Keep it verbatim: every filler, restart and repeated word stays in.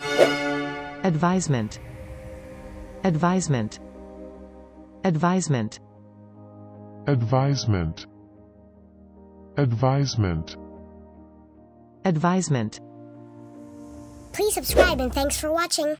Advisement. Advisement. Advisement. Advisement. Advisement. Advisement. Please subscribe and thanks for watching.